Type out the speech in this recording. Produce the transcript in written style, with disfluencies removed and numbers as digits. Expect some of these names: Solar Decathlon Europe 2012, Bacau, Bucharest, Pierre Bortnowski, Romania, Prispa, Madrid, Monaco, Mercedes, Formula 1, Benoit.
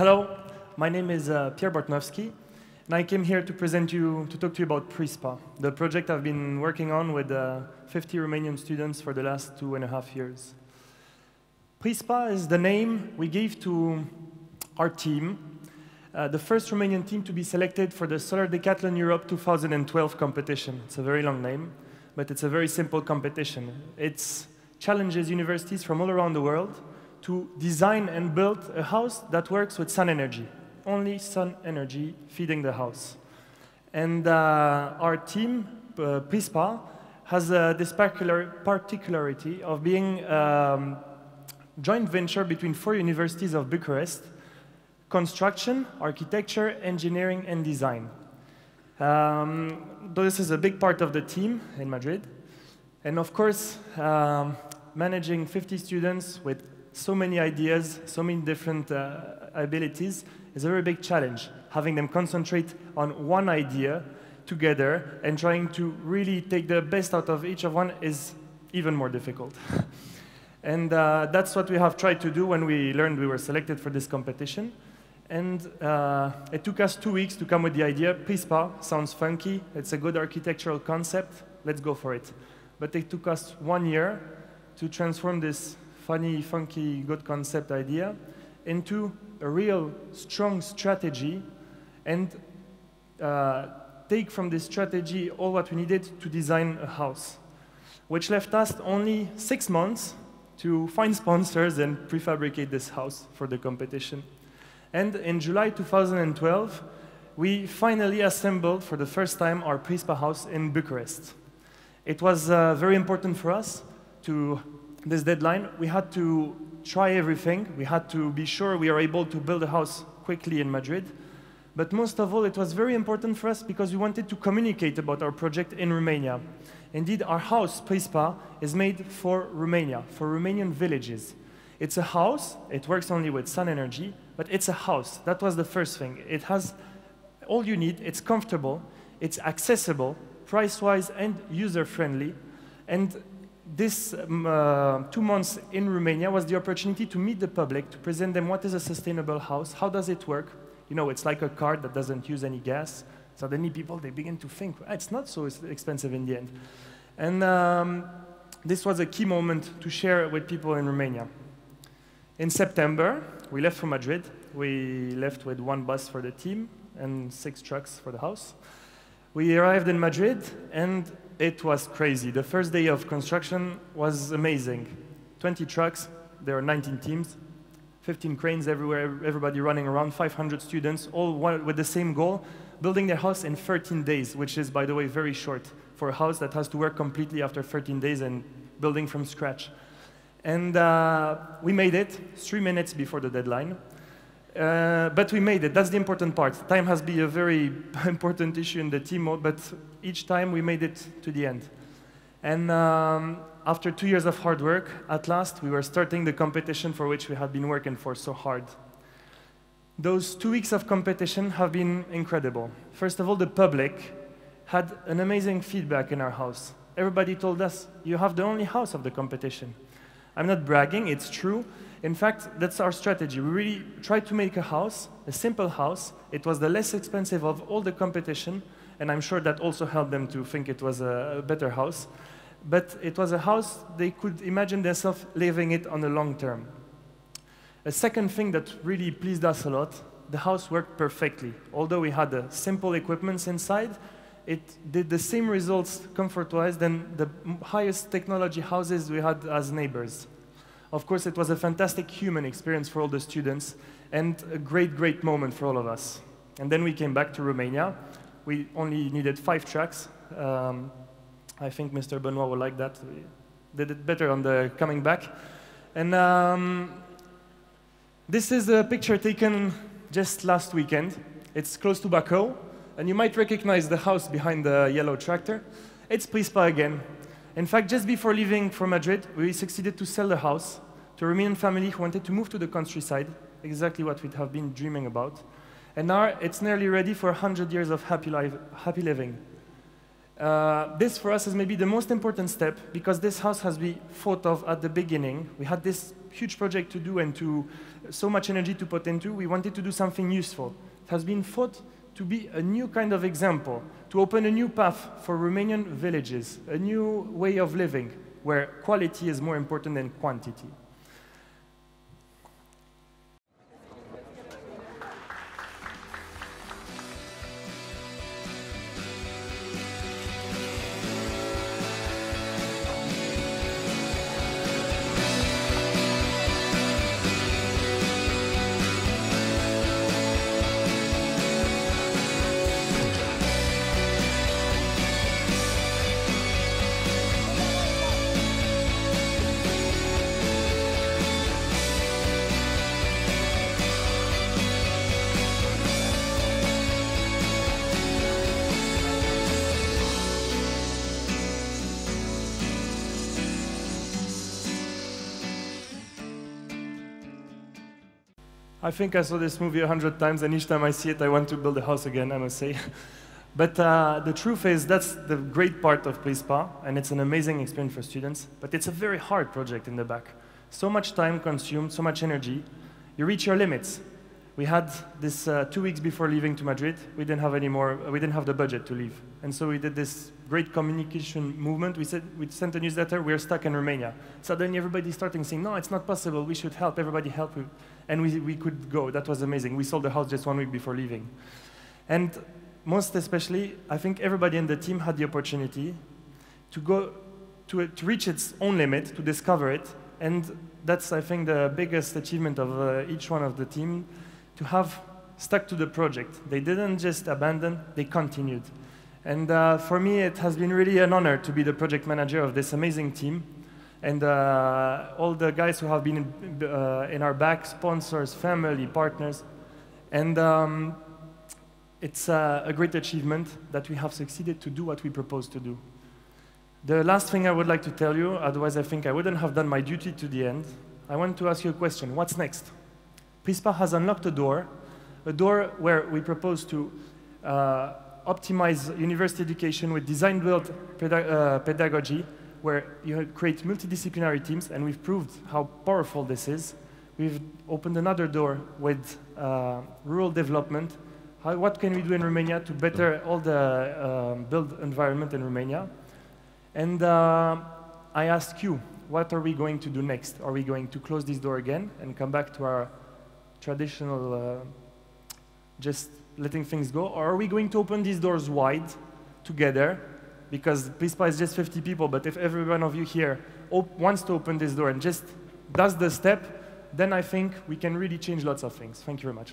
Hello, my name is Pierre Bortnowski, and I came here to talk to you about Prispa, the project I've been working on with 50 Romanian students for the last 2.5 years. Prispa is the name we gave to our team, the first Romanian team to be selected for the Solar Decathlon Europe 2012 competition. It's a very long name, but it's a very simple competition. It challenges universities from all around the world to design and build a house that works with sun energy. Only sun energy feeding the house. And our team, Prispa, has this particularity of being a joint venture between 4 universities of Bucharest: construction, architecture, engineering, and design. This is a big part of the team in Madrid. And of course, managing 50 students with so many ideas, so many different abilities, is a very big challenge, having them concentrate on one idea together and trying to really take the best out of each of one is even more difficult. And that's what we have tried to do when we learned we were selected for this competition. And it took us 2 weeks to come with the idea. Prispa sounds funky, it's a good architectural concept, let's go for it. But it took us 1 year to transform this funny, funky, good concept idea into a real strong strategy and take from this strategy all what we needed to design a house, which left us only 6 months to find sponsors and prefabricate this house for the competition. And in July 2012, we finally assembled for the first time our Prispa house in Bucharest. It was very important for us to this deadline. We had to try everything. We had to be sure we are able to build a house quickly in Madrid. But most of all, it was very important for us because we wanted to communicate about our project in Romania. Indeed, our house, Prispa, is made for Romania, for Romanian villages. It's a house. It works only with sun energy, but it's a house. That was the first thing. It has all you need. It's comfortable. It's accessible, price-wise and user-friendly. And this 2 months in Romania was the opportunity to meet the public, to present them what is a sustainable house, how does it work. You know, it's like a car that doesn't use any gas. Suddenly people, they begin to think, it's not so expensive in the end. And this was a key moment to share with people in Romania. In September, we left from Madrid. We left with 1 bus for the team and 6 trucks for the house. We arrived in Madrid, and it was crazy. The first day of construction was amazing. 20 trucks, there are 19 teams, 15 cranes everywhere, everybody running around, 500 students, all with the same goal, building their house in 13 days, which is, by the way, very short for a house that has to work completely after 13 days and building from scratch. And we made it 3 minutes before the deadline. But we made it. That's the important part. Time has been a very important issue in the team, but each time we made it to the end. And after 2 years of hard work, at last we were starting the competition for which we had been working for so hard. Those 2 weeks of competition have been incredible. First of all, the public had an amazing feedback in our house. Everybody told us, you have the only house of the competition. I'm not bragging, it's true. In fact, that's our strategy. We really tried to make a house, a simple house. It was the less expensive of all the competition, and I'm sure that also helped them to think it was a better house. But it was a house they could imagine themselves living it on the long term. A second thing that really pleased us a lot, the house worked perfectly. Although we had simple equipment inside, it did the same results comfort-wise than the highest technology houses we had as neighbors. Of course, it was a fantastic human experience for all the students and a great, great moment for all of us. And then we came back to Romania. We only needed 5 trucks. I think Mr. Benoit would like that. We did it better on the coming back. And this is a picture taken just last weekend. It's close to Bacau. And you might recognize the house behind the yellow tractor. It's Prispa again. In fact, just before leaving for Madrid, we succeeded to sell the house to a Romanian family who wanted to move to the countryside, exactly what we'd have been dreaming about. And now it's nearly ready for 100 years of happy living. This for us is maybe the most important step, because this house has been thought of at the beginning. We had this huge project to do and so much energy to put into. We wanted to do something useful. It has been thought to be a new kind of example, to open a new path for Romanian villages, a new way of living where quality is more important than quantity. I think I saw this movie 100 times, and each time I see it, I want to build a house again, I must say. But the truth is, that's the great part of Prispa, and it's an amazing experience for students, but it's a very hard project in the back. So much time consumed, so much energy. You reach your limits. We had this 2 weeks before leaving to Madrid. We didn't have any more, we didn't have the budget to leave. And so we did this great communication movement. We sent a newsletter, we're stuck in Romania. Suddenly everybody's starting saying, no, it's not possible, we should help, everybody help. And we could go, that was amazing. We sold the house just 1 week before leaving. And most especially, I think everybody in the team had the opportunity to go to reach its own limit, to discover it. And that's, I think, the biggest achievement of each one of the team, to have stuck to the project. They didn't just abandon, they continued. And for me, it has been really an honor to be the project manager of this amazing team. And all the guys who have been in our back, sponsors, family, partners. And it's a great achievement that we have succeeded to do what we proposed to do. The last thing I would like to tell you, otherwise I think I wouldn't have done my duty to the end, I want to ask you a question. What's next? Prispa has unlocked a door where we propose to optimize university education with design-built pedagogy, where you create multidisciplinary teams, and we've proved how powerful this is. We've opened another door with rural development. What can we do in Romania to better all the built environment in Romania? And I ask you, what are we going to do next? Are we going to close this door again and come back to our traditional, just letting things go? Or are we going to open these doors wide together? Because Prispa is just 50 people, but if every one of you here wants to open this door and just does the step, then I think we can really change lots of things. Thank you very much.